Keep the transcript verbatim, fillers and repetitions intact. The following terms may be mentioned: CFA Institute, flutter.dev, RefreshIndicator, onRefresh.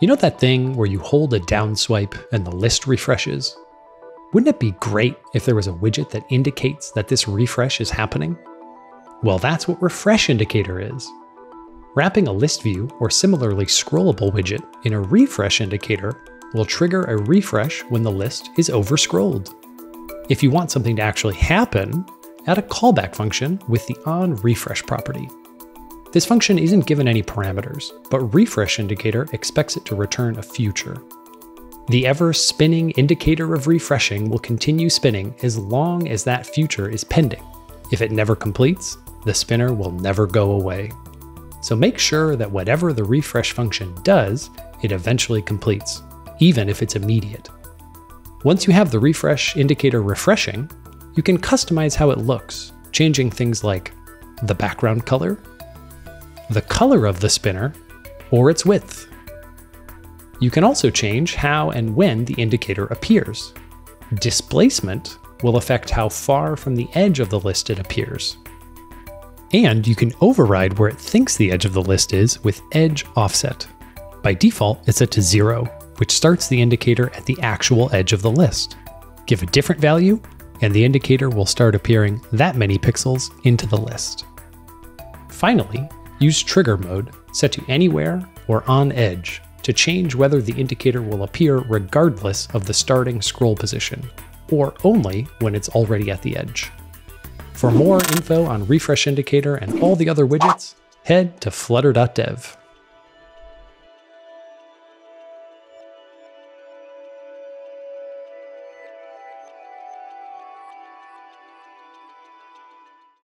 You know that thing where you hold a down swipe and the list refreshes? Wouldn't it be great if there was a widget that indicates that this refresh is happening? Well, that's what RefreshIndicator is. Wrapping a list view or similarly scrollable widget in a refresh indicator will trigger a refresh when the list is overscrolled. If you want something to actually happen, add a callback function with the onRefresh property. This function isn't given any parameters, but RefreshIndicator expects it to return a future. The ever-spinning indicator of refreshing will continue spinning as long as that future is pending. If it never completes, the spinner will never go away. So make sure that whatever the refresh function does, it eventually completes, even if it's immediate. Once you have the refresh indicator refreshing, you can customize how it looks, changing things like the background color, the color of the spinner, or its width. You can also change how and when the indicator appears. Displacement will affect how far from the edge of the list it appears. And you can override where it thinks the edge of the list is with edge offset. By default, it's set to zero, which starts the indicator at the actual edge of the list. Give a different value, and the indicator will start appearing that many pixels into the list. Finally, use trigger mode, set to anywhere or on edge, to change whether the indicator will appear regardless of the starting scroll position, or only when it's already at the edge. For more info on RefreshIndicator and all the other widgets, head to flutter dot dev.